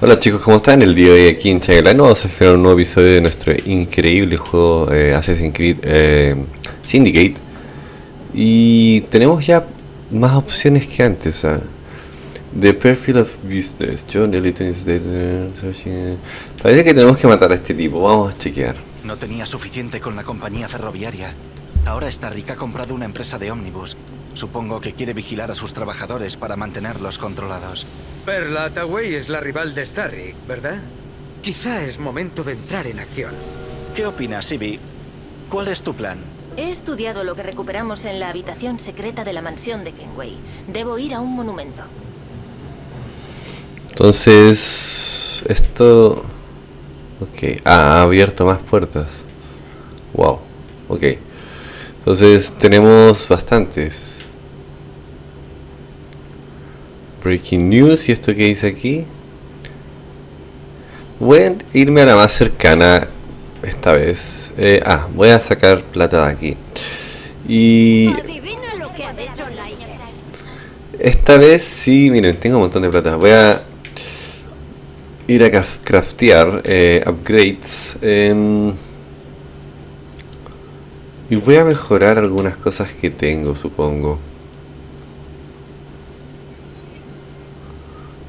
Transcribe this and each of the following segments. Hola chicos, ¿cómo están? El día de hoy aquí en Chagalán vamos a hacer un nuevo episodio de nuestro increíble juego Assassin's Creed Syndicate. Y tenemos ya más opciones que antes. The Perfil of Business. John Parece que tenemos que matar a este tipo, vamos a chequear. No tenía suficiente con la compañía ferroviaria. Ahora esta rica ha comprado una empresa de ómnibus. Supongo que quiere vigilar a sus trabajadores para mantenerlos controlados. Perla Hathaway es la rival de Starry, ¿verdad? Quizá es momento de entrar en acción. ¿Qué opinas, Sibi? ¿Cuál es tu plan? He estudiado lo que recuperamos en la habitación secreta de la mansión de Kenway. Debo ir a un monumento. Entonces... esto... ok. Ah, ha abierto más puertas. Wow. Ok. Entonces tenemos bastantes. Breaking news, y esto que dice aquí. Voy a irme a la más cercana esta vez. Voy a sacar plata de aquí. Y esta vez sí, miren, tengo un montón de plata. Voy a ir a craftear upgrades. Y voy a mejorar algunas cosas que tengo, supongo.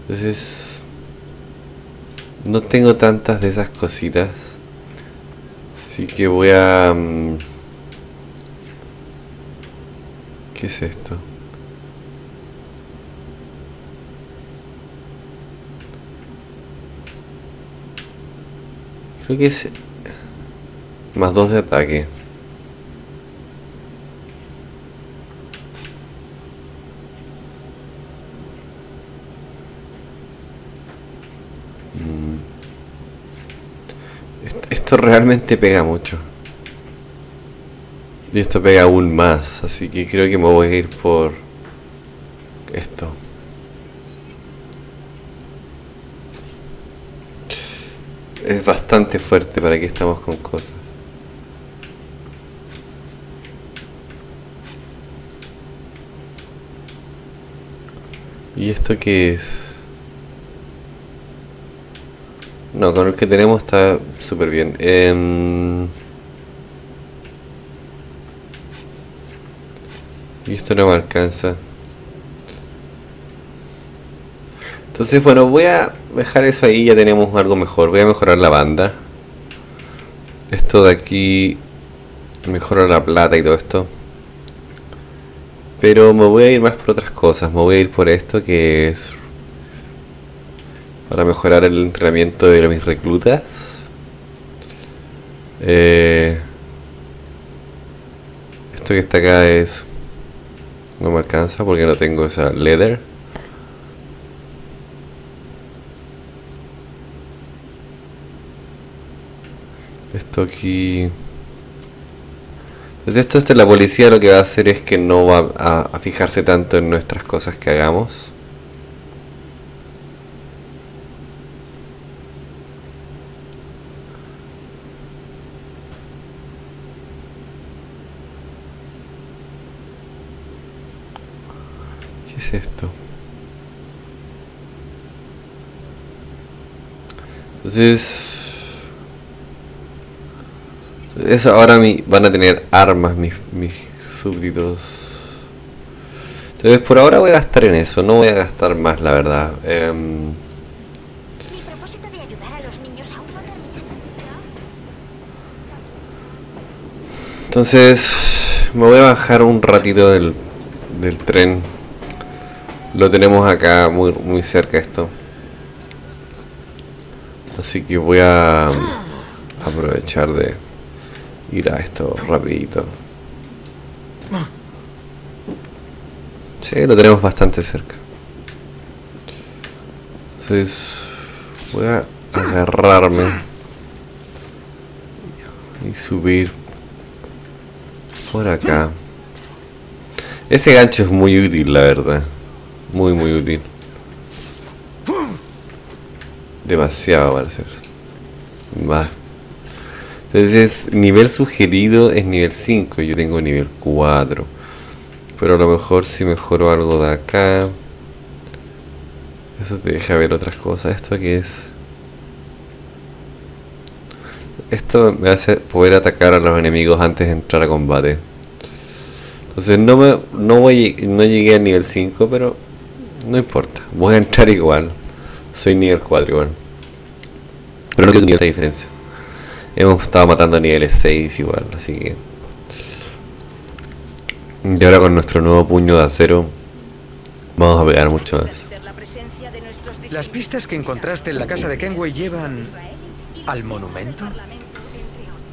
Entonces no tengo tantas de esas cositas, así que voy a... ¿qué es esto? Creo que es... más 2 de ataque. Esto realmente pega mucho. Y esto pega aún más. Así que creo que me voy a ir por esto. Es bastante fuerte para que estamos con cosas. ¿Y esto qué es? No, con el que tenemos está súper bien. Y esto no me alcanza. Entonces, bueno, voy a dejar eso ahí. Ya tenemos algo mejor. Voy a mejorar la banda. Esto de aquí mejora la plata y todo esto. Pero me voy a ir más por otras cosas. Me voy a ir por esto que es... para mejorar el entrenamiento de mis reclutas. Esto que está acá es... no me alcanza porque no tengo esa leather. Esto aquí... entonces esto la policía lo que va a hacer es que no va a fijarse tanto en nuestras cosas que hagamos. Esto. Entonces ahora van a tener armas mis súbditos. Entonces por ahora voy a gastar en eso. No voy a gastar más, la verdad. Mi propósito de ayudar a los niños aún no termina, ¿no? Entonces me voy a bajar un ratito del tren. Lo tenemos acá muy cerca esto. Así que voy a aprovechar de ir a esto rapidito. Sí, lo tenemos bastante cerca. Entonces voy a agarrarme y subir por acá. Ese gancho es muy útil, la verdad. Muy útil. Demasiado para hacer. Va. Entonces, nivel sugerido es nivel 5. Yo tengo nivel 4. Pero a lo mejor si mejoro algo de acá. Eso te deja ver otras cosas. ¿Esto qué es? Esto me hace poder atacar a los enemigos antes de entrar a combate. Entonces no llegué al nivel 5, pero no importa. Voy a entrar igual. Soy nivel 4 igual. Pero no creo que tenga mucha diferencia. Hemos estado matando a niveles 6 igual, así que... Y ahora con nuestro nuevo puño de acero vamos a pegar mucho más. Las pistas que encontraste en la casa de Kenway llevan... ¿al monumento?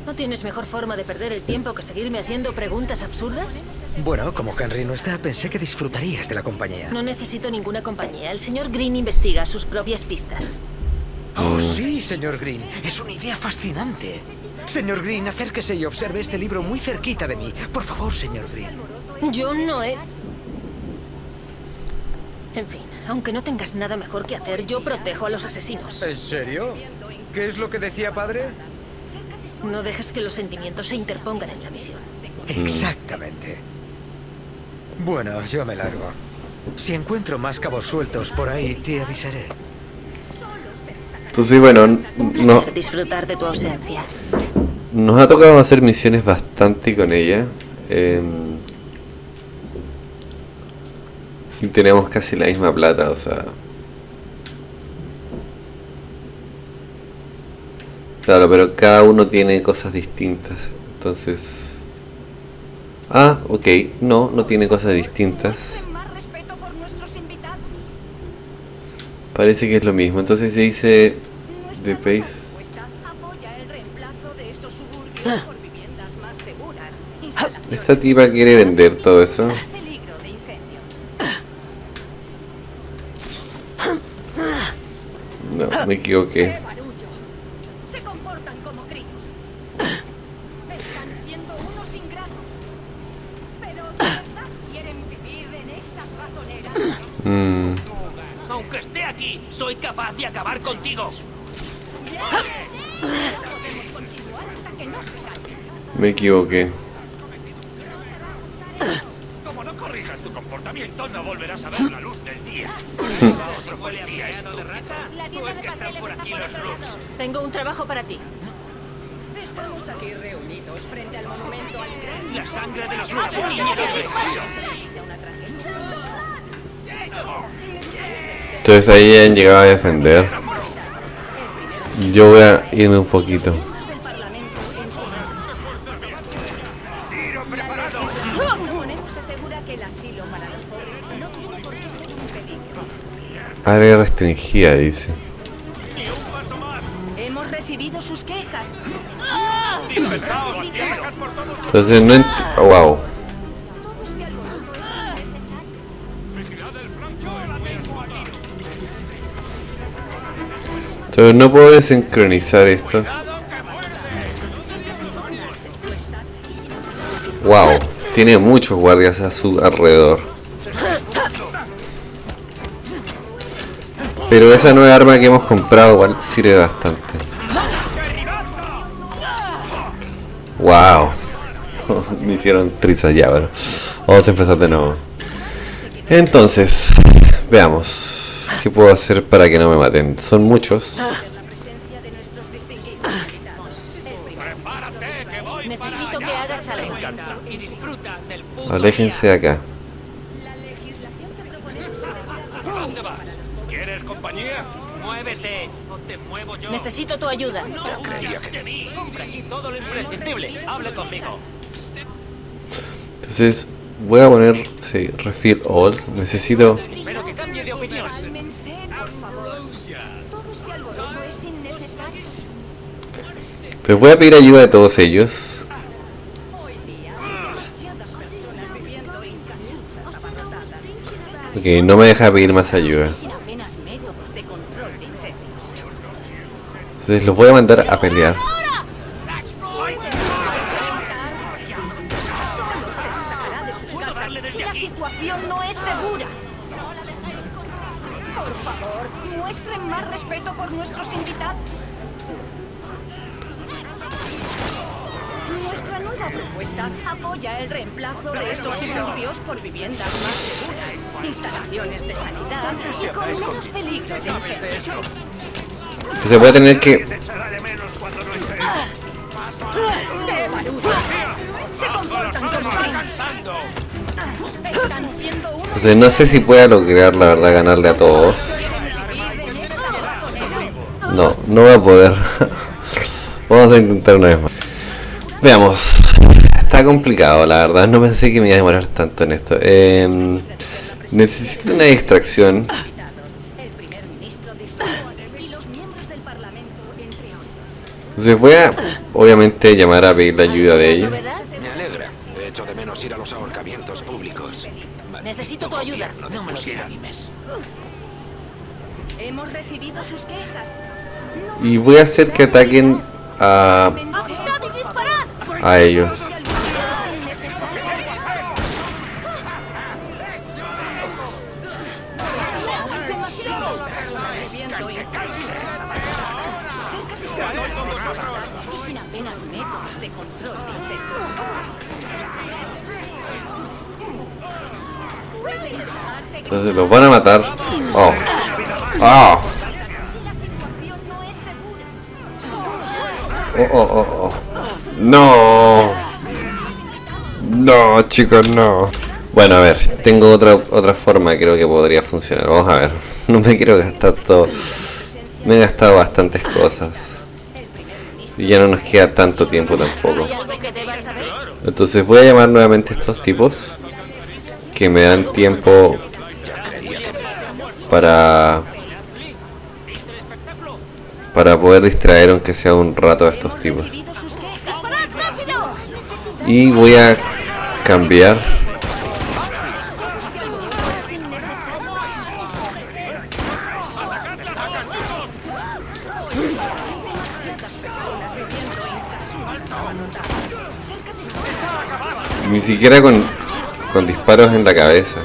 ¿No tienes mejor forma de perder el tiempo que seguirme haciendo preguntas absurdas? Bueno, como Henry no está, pensé que disfrutarías de la compañía. No necesito ninguna compañía. El señor Green investiga sus propias pistas. Oh, sí, señor Green. Es una idea fascinante. Señor Green, acérquese y observe este libro muy cerquita de mí. Por favor, señor Green. Yo no he... En fin, aunque no tengas nada mejor que hacer, yo protejo a los asesinos. ¿En serio? ¿Qué es lo que decía padre? No dejes que los sentimientos se interpongan en la misión. Exactamente. Bueno, yo me largo. Si encuentro más cabos sueltos por ahí, te avisaré. Entonces, bueno, no... disfrutar de tu ausencia. Nos ha tocado hacer misiones bastante con ella. Y tenemos casi la misma plata, o sea... Claro, pero cada uno tiene cosas distintas, entonces... Ah, ok, no, no tiene cosas distintas. Parece que es lo mismo, entonces se dice... De Pace. Esta tipa quiere vender todo eso. No, me equivoqué. Aunque esté aquí, soy capaz de acabar contigo. Me equivoqué. Como no corrijas tu comportamiento, no volverás a ver la luz del día. Tengo un trabajo para ti. Estamos aquí reunidos frente al monumento al gran... La sangre de los Entonces ahí han llegado a defender. Yo voy a irme un poquito. Área restringida, dice. Hemos recibido sus quejas. Entonces no ent... Oh, wow. Pero no puedo desincronizar esto. Wow, tiene muchos guardias a su alrededor. Pero esa nueva arma que hemos comprado igual sirve bastante. Wow. Me hicieron trizas ya, pero... Vamos a empezar de nuevo. Entonces, veamos. ¿Qué puedo hacer para que no me maten? Son muchos. Necesito que hagas algo. Aléjense de acá. La legislación que propones. ¿A dónde vas? ¿Quieres compañía? Muévete, o te muevo yo. Necesito tu ayuda. No creía que de mí. Compra aquí todo lo imprescindible. Hable conmigo. Entonces, voy a poner, sí, refill all. Necesito. Espero que cambie de opinión. Pues voy a pedir ayuda de todos ellos. Ok, no me deja pedir más ayuda. Entonces los voy a mandar a pelear. Apoya el reemplazo de estos edificios por viviendas más seguras. instalaciones de sanidad y con menos peligro de infección. Entonces voy a tener que... Entonces no sé si pueda lograr, la verdad, ganarle a todos. No, no voy a poder. Vamos a intentar una vez más. Veamos. Está complicado, la verdad. No pensé que me iba a demorar tanto en esto. Necesito una distracción. Entonces voy a, obviamente, llamar a pedir la ayuda de ella. Me alegra. He hecho de menos ir a los ahorcamientos públicos. Necesito tu ayuda. No me lo animes. Hemos recibido sus quejas. Y voy a hacer que ataquen a ellos. Entonces los van a matar. Oh. Oh. Oh, oh, oh, oh. No. No, chicos, no. Bueno, a ver, tengo otra forma, creo que podría funcionar. Vamos a ver. No me quiero gastar todo. Me he gastado bastantes cosas. Y ya no nos queda tanto tiempo tampoco. Entonces voy a llamar nuevamente a estos tipos, que me dan tiempo para poder distraer aunque sea un rato a estos tipos. Y voy a cambiar. Ni siquiera con disparos en la cabeza.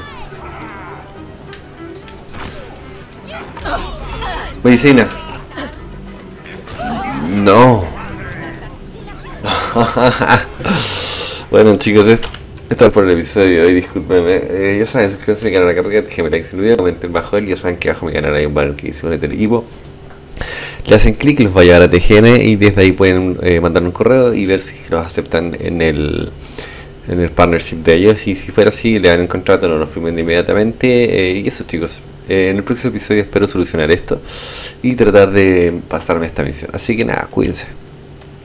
Medicina. No. Bueno, chicos, esto es por el episodio y discúlpenme. Ya saben, suscríbanse al canal, acá arriba, déjenme like si lo vieron, comenten bajo él. Ya saben que abajo mi canal hay un banner que dice Únete al equipo. Le hacen clic, los va a llevar a TGN y desde ahí pueden mandar un correo y ver si los aceptan en el partnership de ellos. Y si fuera así, le dan el contrato, no lo firmen inmediatamente. Y eso, chicos. En el próximo episodio espero solucionar esto y tratar de pasarme esta misión. Así que nada, cuídense.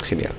Genial.